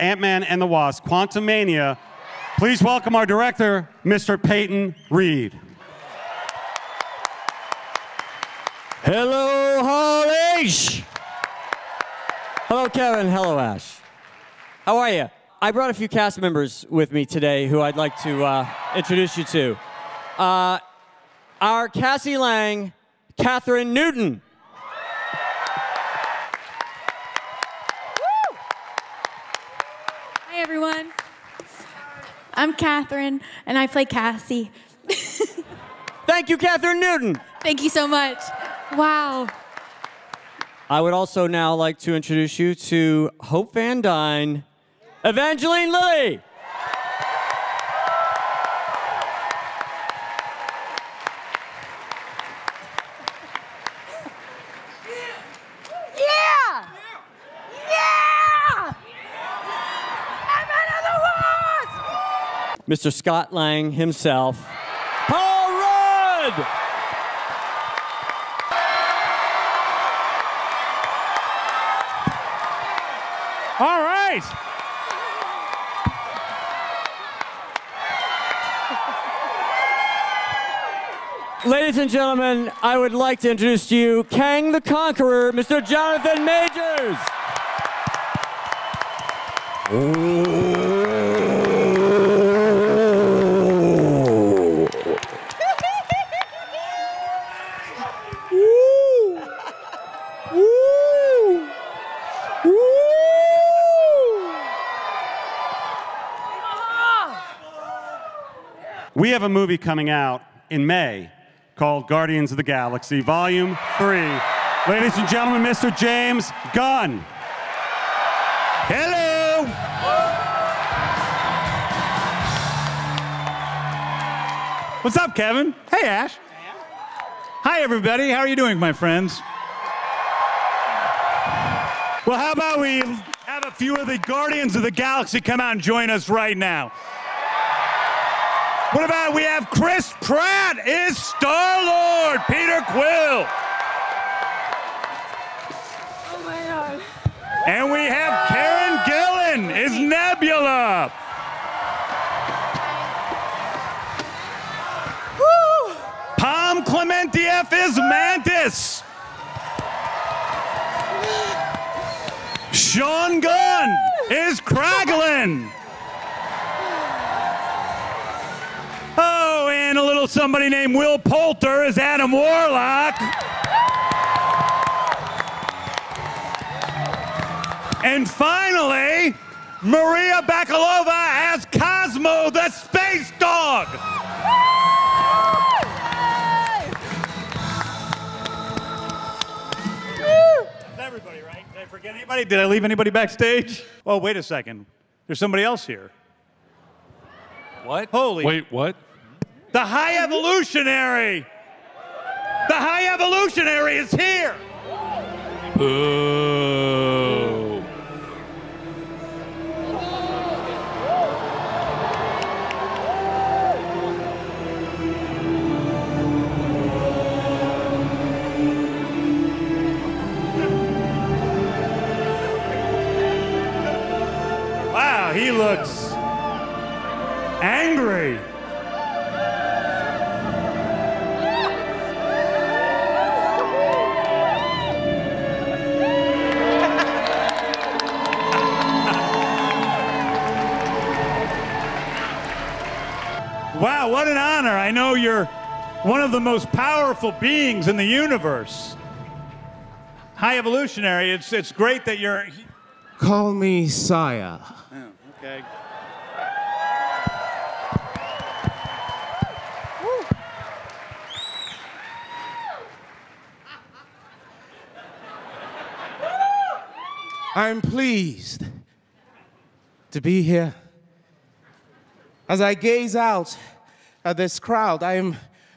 Ant-Man and the Wasp, Quantumania, please welcome our director, Mr. Peyton Reed. Hello, Hollish. Hello, Kevin. Hello, Ash. How are you? I brought a few cast members with me today who I'd like to introduce you to. Our Cassie Lang, Catherine Newton. Hi, everyone. I'm Catherine, and I play Cassie. Thank you, Catherine Newton. Thank you so much. Wow. I would also now like to introduce you to Hope Van Dyne, Evangeline Lilly. Mr. Scott Lang himself, Paul Rudd! All right. Ladies and gentlemen, I would like to introduce to you Kang the Conqueror, Mr. Jonathan Majors. Ooh. We have a movie coming out in May called Guardians of the Galaxy, Volume 3. Ladies and gentlemen, Mr. James Gunn. Hello! What's up, Kevin? Hey, Ash. Hi, everybody. How are you doing, my friends? Well, how about we have a few of the Guardians of the Galaxy come out and join us right now? What about we have Chris Pratt is Star-Lord, Peter Quill. Oh my God. And we have Karen Gillan is Nebula. Woo. Pom Klementieff is Mantis. Sean Gunn is Kraglin. And a little somebody named Will Poulter is Adam Warlock. And finally, Maria Bakalova as Cosmo the Space Dog. That's everybody, right? Did I forget anybody? Did I leave anybody backstage? Oh, wait a second. There's somebody else here. What? Holy. Wait, what? The High Evolutionary! The High Evolutionary is here! Boo! Wow, he looks angry. Wow, what an honor. I know you're one of the most powerful beings in the universe. High Evolutionary, it's great that you're... Call me Saya. Oh, okay. I'm pleased to be here. As I gaze out at this crowd, I am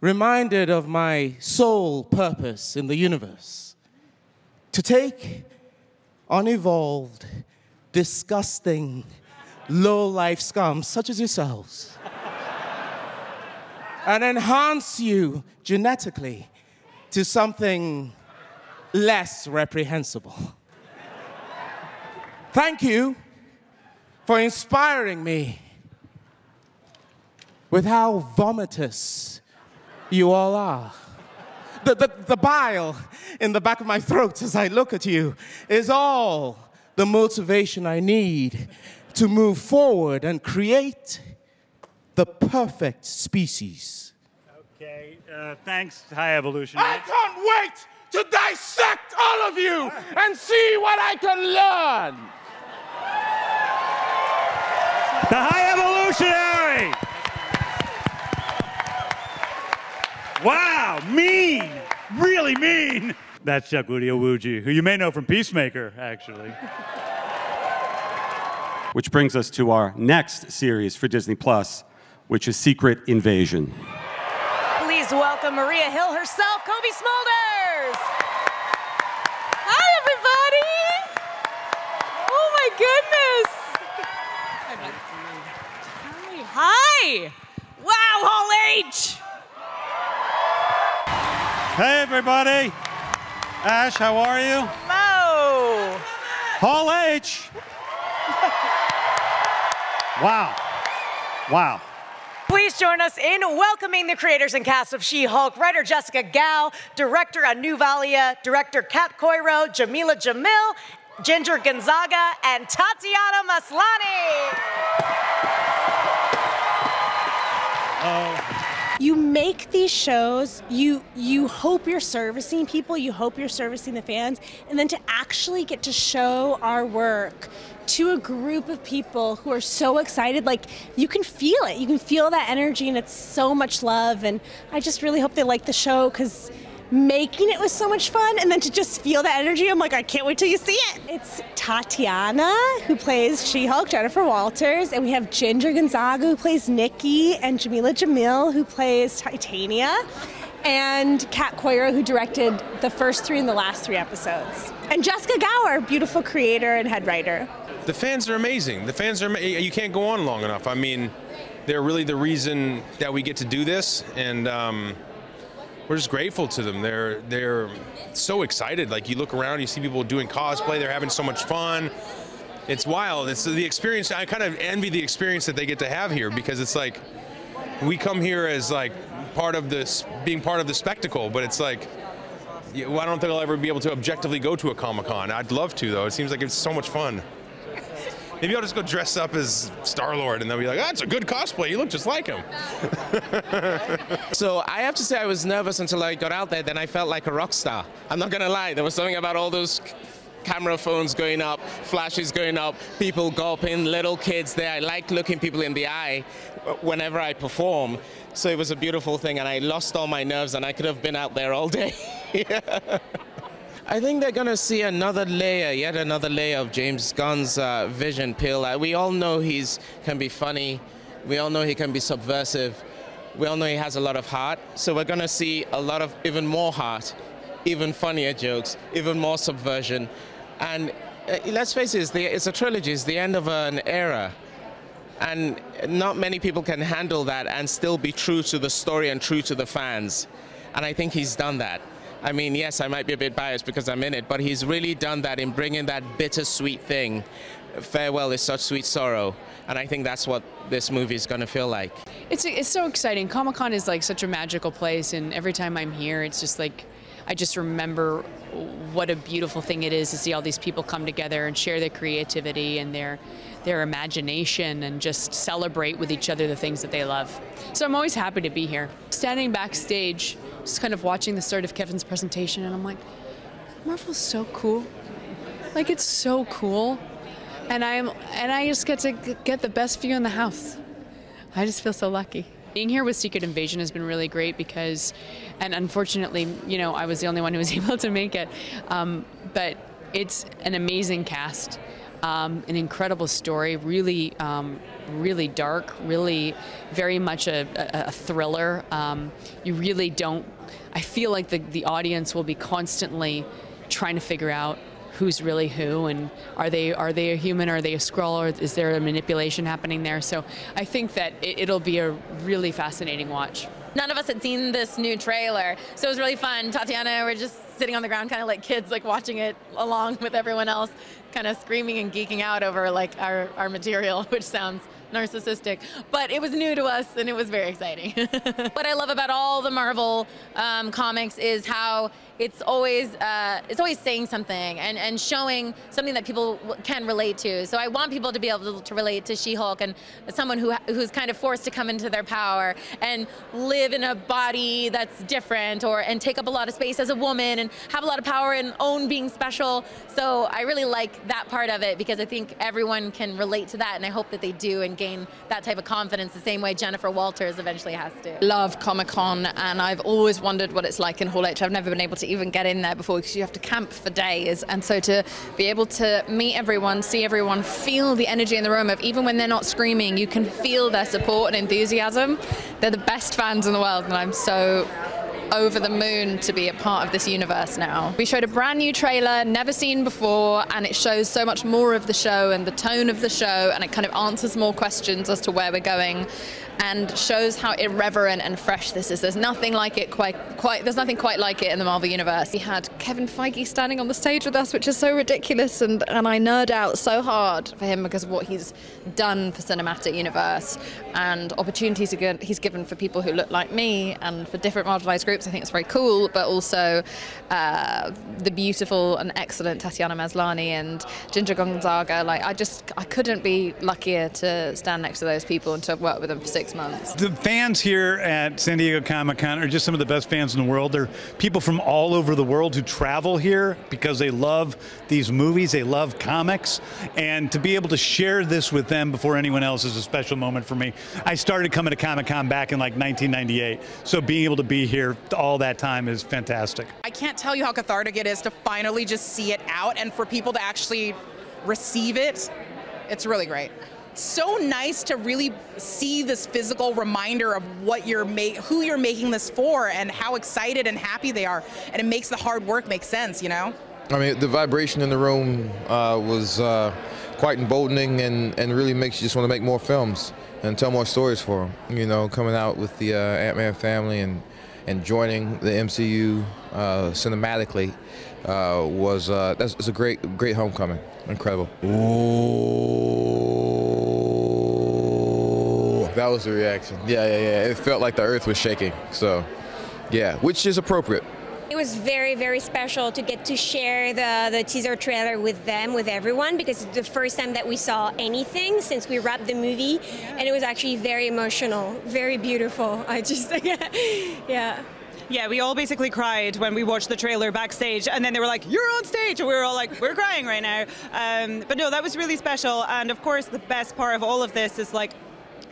reminded of my sole purpose in the universe. To take unevolved, disgusting, low-life scum such as yourselves and enhance you genetically to something less reprehensible. Thank you for inspiring me with how vomitous you all are. The bile in the back of my throat as I look at you is all the motivation I need to move forward and create the perfect species. Okay, thanks, High Evolution. I can't wait to dissect all of you and see what I can learn. The High Evolutionary! Wow, mean, really mean. That's Chukwudi Iwuji, who you may know from Peacemaker, actually. Which brings us to our next series for Disney+, which is Secret Invasion. Please welcome Maria Hill herself, Cobie Smulders. Hi, everybody. Oh, my goodness. Hi. Wow, Hall H. Hey, everybody. Ash, how are you? Hello. Hall H. Wow. Wow. Please join us in welcoming the creators and cast of She-Hulk, writer Jessica Gao, director Anu Valia, director Kat Coiro, Jamila Jamil, Ginger Gonzaga, and Tatiana Maslani. You make these shows, you hope you're servicing people, you hope you're servicing the fans, and then to actually get to show our work to a group of people who are so excited, like, you can feel it. You can feel that energy, and it's so much love, and I just really hope they like the show, because making it was so much fun, and then to just feel that energy, I'm like, I can't wait till you see it. It's Tatiana, who plays She-Hulk, Jennifer Walters, and we have Ginger Gonzaga, who plays Nikki, and Jamila Jamil, who plays Titania, and Kat Coiro, who directed the first three and the last three episodes. And Jessica Gao, our beautiful creator and head writer. The fans are amazing. The fans are, you can't go on long enough. I mean, they're really the reason that we get to do this, and we're just grateful to them. They're so excited. Like, you look around, you see people doing cosplay, they're having so much fun. It's wild. It's the experience. I kind of envy the experience that they get to have here, because it's like, we come here as like part of this, being part of the spectacle, but it's like, well, I don't think I'll ever be able to objectively go to a Comic-Con. I'd love to, though. It seems like it's so much fun. Maybe I'll just go dress up as Star-Lord, and they'll be like, "That's a good cosplay. You look just like him." So I have to say I was nervous until I got out there. Then I felt like a rock star. I'm not gonna lie. There was something about all those camera phones going up, flashes going up, people gulping, little kids there. I like looking people in the eye whenever I perform. So it was a beautiful thing, and I lost all my nerves, and I could have been out there all day. I think they're going to see another layer, yet another layer of James Gunn's vision peel. We all know he can be funny. We all know he can be subversive. We all know he has a lot of heart. So we're going to see a lot of even more heart, even funnier jokes, even more subversion. And let's face it, it's a trilogy. It's the end of an era. And not many people can handle that and still be true to the story and true to the fans. And I think he's done that. I mean, yes, I might be a bit biased because I'm in it, but he's really done that in bringing that bittersweet thing. Farewell is such sweet sorrow, and I think that's what this movie is going to feel like. It's so exciting. Comic-Con is like such a magical place, and every time I'm here, it's just like, I just remember what a beautiful thing it is to see all these people come together and share their creativity and their imagination and just celebrate with each other the things that they love. So I'm always happy to be here. Standing backstage, just kind of watching the start of Kevin's presentation, and I'm like, Marvel's so cool. Like, it's so cool. And I just get to get the best view in the house. I just feel so lucky. Being here with Secret Invasion has been really great because, and unfortunately, you know, I was the only one who was able to make it, but it's an amazing cast, an incredible story, really, really dark, really very much a thriller. You really don't, I feel like the audience will be constantly trying to figure out who's really who, and are they a human, are they a Skrull, or is there a manipulation happening there? So I think that it'll be a really fascinating watch. None of us had seen this new trailer, so it was really fun. Tatiana and I were just sitting on the ground, kind of like kids, like watching it along with everyone else, kind of screaming and geeking out over like our material, which sounds narcissistic, but it was new to us and it was very exciting. What I love about all the Marvel comics is how it's always saying something and showing something that people can relate to. So I want people to be able to relate to She-Hulk and someone who's kind of forced to come into their power and live in a body that's different and take up a lot of space as a woman and have a lot of power and own being special. So I really like that part of it because I think everyone can relate to that, and I hope that they do and gain that type of confidence the same way Jennifer Walters eventually has to. Love Comic Con, and I've always wondered what it's like in Hall H. I've never been able to even get in there before because you have to camp for days, and so to be able to meet everyone, see everyone, feel the energy in the room, of even when they're not screaming, you can feel their support and enthusiasm. They're the best fans in the world, and I'm so over the moon to be a part of this universe now. We showed a brand new trailer, never seen before, and it shows so much more of the show and the tone of the show, and it kind of answers more questions as to where we're going and shows how irreverent and fresh this is. There's nothing like it there's nothing quite like it in the Marvel universe. We had Kevin Feige standing on the stage with us, which is so ridiculous, and I nerd out so hard for him because of what he's done for cinematic universe and opportunities he's given for people who look like me and for different marginalized groups. I think it's very cool, but also the beautiful and excellent Tatiana Maslani and Ginger Gonzaga. Like, I couldn't be luckier to stand next to those people and to have worked with them for 6 months. The fans here at San Diego Comic-Con are just some of the best fans in the world. They're people from all over the world who travel here because they love these movies, they love comics, and to be able to share this with them before anyone else is a special moment for me. I started coming to Comic-Con back in like 1998, so being able to be here all that time is fantastic. I can't tell you how cathartic it is to finally just see it out and for people to actually receive it. It's really great. It's so nice to really see this physical reminder of what you're who you're making this for and how excited and happy they are, and it makes the hard work make sense, you know? I mean, the vibration in the room was quite emboldening and really makes you just want to make more films and tell more stories for them, you know, coming out with the Ant-Man family and joining the MCU cinematically was a great homecoming. Incredible. Ooh. That was the reaction. Yeah. It felt like the earth was shaking. So, yeah, which is appropriate. It was very, very special to get to share the teaser trailer with them, with everyone, because it's the first time that we saw anything since we wrapped the movie, and it was actually very emotional, very beautiful. I just, yeah, we all basically cried when we watched the trailer backstage, and then they were like, "You're on stage!" and we were all like, "We're crying right now." But no, that was really special, and of course, the best part of all of this is like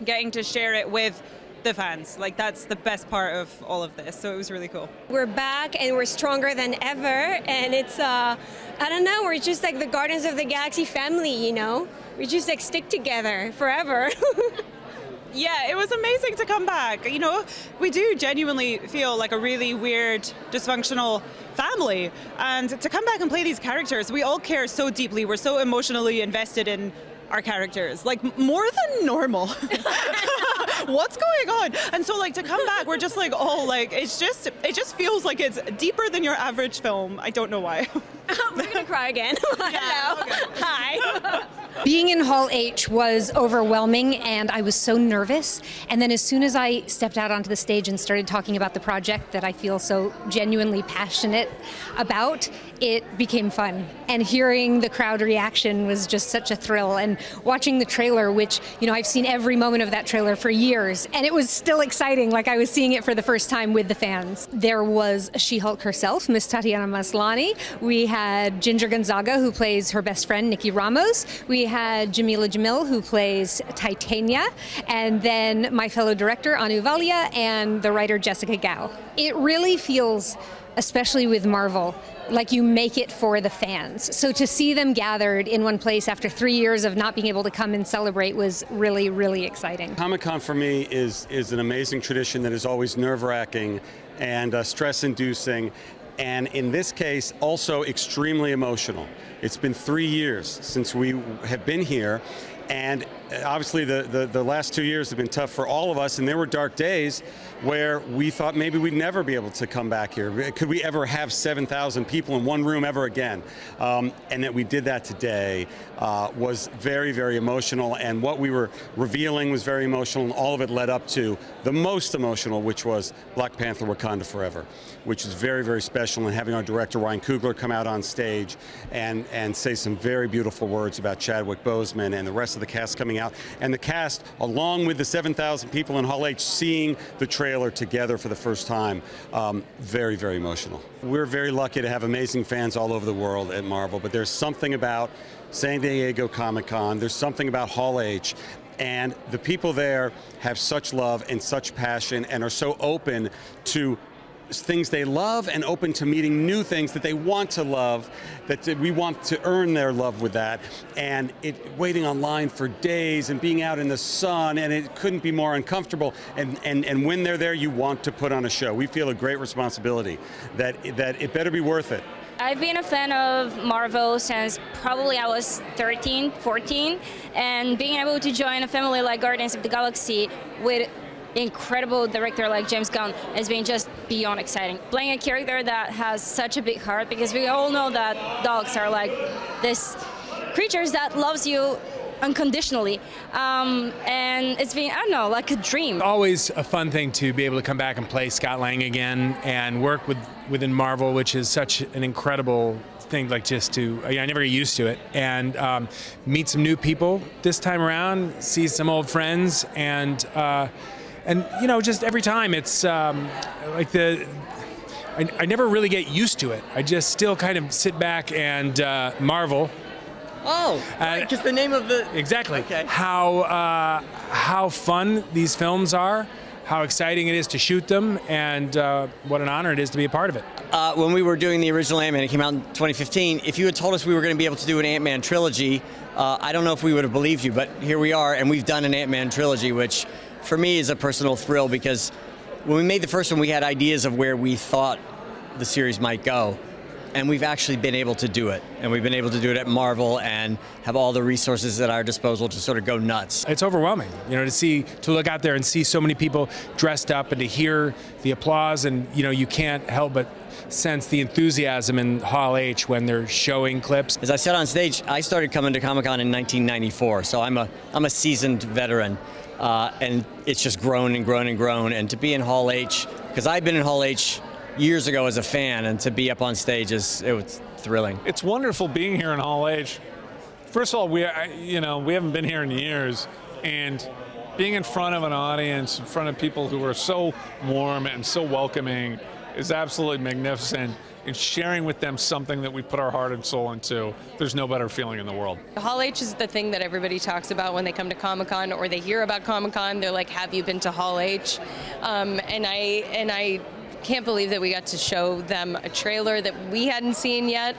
getting to share it with the fans. Like, that's the best part of all of this, so it was really cool. We're back and we're stronger than ever, and it's I don't know, we're just like the Guardians of the Galaxy family, you know? We just like stick together forever. Yeah, it was amazing to come back. You know, we do genuinely feel like a really weird, dysfunctional family, and to come back and play these characters, we all care so deeply, we're so emotionally invested in our characters, like more than normal. What's going on? And so like to come back, we're just like, oh, like it just feels like it's deeper than your average film. I don't know why. We're gonna cry again. Hello. Okay. Hi. Being in Hall H was overwhelming, and I was so nervous. And then as soon as I stepped out onto the stage and started talking about the project that I feel so genuinely passionate about, it became fun. And hearing the crowd reaction was just such a thrill. And watching the trailer, which, you know, I've seen every moment of that trailer for years, and it was still exciting, like I was seeing it for the first time with the fans. There was She-Hulk herself, Miss Tatiana Maslani. We had Ginger Gonzaga, who plays her best friend, Nikki Ramos. We had Jamila Jamil, who plays Titania, and then my fellow director, Anu Valia, and the writer, Jessica Gao. It really feels, especially with Marvel, like you make it for the fans. So to see them gathered in one place after 3 years of not being able to come and celebrate was really, really exciting. Comic-Con for me is an amazing tradition that is always nerve-wracking and stress-inducing, and in this case, also extremely emotional. It's been 3 years since we have been here, and obviously the last 2 years have been tough for all of us, and there were dark days where we thought maybe we'd never be able to come back here. Could we ever have 7,000 people in one room ever again? And that we did that today was very, very emotional, and what we were revealing was very emotional, and all of it led up to the most emotional, which was Black Panther: Wakanda Forever, which is very, very special, and having our director Ryan Coogler come out on stage and say some very beautiful words about Chadwick Boseman and the rest of the cast coming out, and the cast, along with the 7,000 people in Hall H, seeing the trailer together for the first time, very, very emotional. We're very lucky to have amazing fans all over the world at Marvel, but there's something about San Diego Comic-Con, there's something about Hall H, and the people there have such love and such passion and are so open to things they love and open to meeting new things that they want to love, that we want to earn their love with that. And it waiting online for days and being out in the sun, and it couldn't be more uncomfortable. And when they're there, you want to put on a show. We feel a great responsibility that it better be worth it. I've been a fan of Marvel since probably I was 13, 14, and being able to join a family like Guardians of the Galaxy with incredible director like James Gunn has been just beyond exciting. Playing a character that has such a big heart, because we all know that dogs are like these creatures that loves you unconditionally, and it's been, I don't know, like a dream. Always a fun thing to be able to come back and play Scott Lang again and work within Marvel, which is such an incredible thing, like just to, you know, I never get used to it, and meet some new people this time around, see some old friends, and you know, just every time it's I never really get used to it. I just still kind of sit back and marvel. Oh, because the name of the exactly okay. How fun these films are, how exciting it is to shoot them, and what an honor it is to be a part of it. When we were doing the original Ant-Man, it came out in 2015, if you had told us we were going to be able to do an Ant-Man trilogy, I don't know if we would have believed you, but here we are, and we've done an Ant-Man trilogy, which for me is a personal thrill, because when we made the first one, we had ideas of where we thought the series might go, and we've actually been able to do it. And we've been able to do it at Marvel and have all the resources at our disposal to sort of go nuts. It's overwhelming, you know, to look out there and see so many people dressed up and to hear the applause, and you know, you can't help but sense the enthusiasm in Hall H when they're showing clips. As I said on stage, I started coming to Comic-Con in 1994, so I'm a seasoned veteran. And it's just grown and grown and grown, and to be in Hall H, because I've been in Hall H years ago as a fan, and to be up on stage it was thrilling. It's wonderful being here in Hall H. First of all, we haven't been here in years, and being in front of an audience, in front of people who are so warm and so welcoming, is absolutely magnificent. And sharing with them something that we put our heart and soul into, there's no better feeling in the world. Hall H is the thing that everybody talks about when they come to Comic-Con or they hear about Comic-Con. They're like, have you been to Hall H? And I can't believe that we got to show them a trailer that we hadn't seen yet.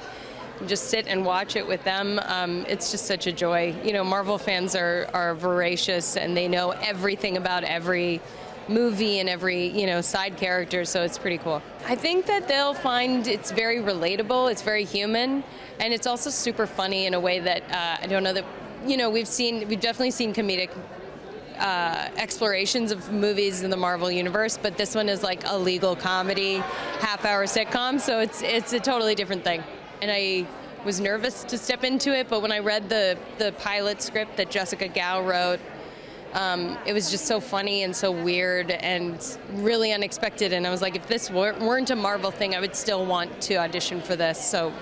Just sit and watch it with them. It's just such a joy. You know, Marvel fans are voracious, and they know everything about every movie and every, you know, side character, so it's pretty cool. I think that they'll find it's very relatable, it's very human, and it's also super funny in a way that I don't know that, you know, we've definitely seen comedic explorations of movies in the Marvel universe, but this one is like a legal comedy, half-hour sitcom, so it's a totally different thing. And I was nervous to step into it, but when I read the pilot script that Jessica Gao wrote, it was just so funny and so weird and really unexpected, and I was like, if this weren't a Marvel thing, I would still want to audition for this. So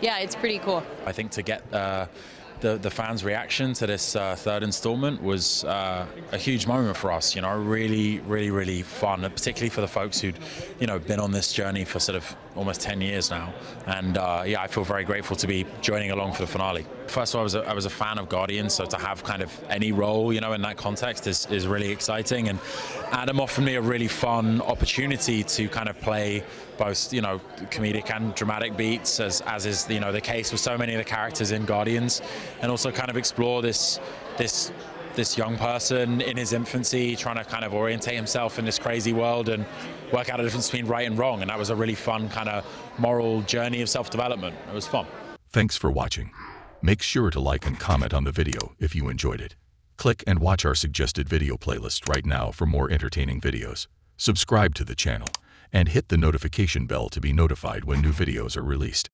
yeah, it's pretty cool. I think to get the fans' reaction to this third installment was a huge moment for us, you know, really, really, really fun, and particularly for the folks who'd, you know, been on this journey for sort of almost 10 years now. And yeah, I feel very grateful to be joining along for the finale. First of all, I was a fan of Guardians, so to have kind of any role, you know, in that context is really exciting. And Adam offered me a really fun opportunity to kind of play both, you know, comedic and dramatic beats, as is, you know, the case with so many of the characters in Guardians, and also kind of explore this young person in his infancy trying to kind of orientate himself in this crazy world and work out the difference between right and wrong. And that was a really fun kind of moral journey of self-development. It was fun. Thanks for watching. Make sure to like and comment on the video if you enjoyed it. Click and watch our suggested video playlist right now for more entertaining videos. Subscribe to the channel and hit the notification bell to be notified when new videos are released.